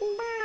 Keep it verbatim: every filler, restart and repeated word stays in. Bye.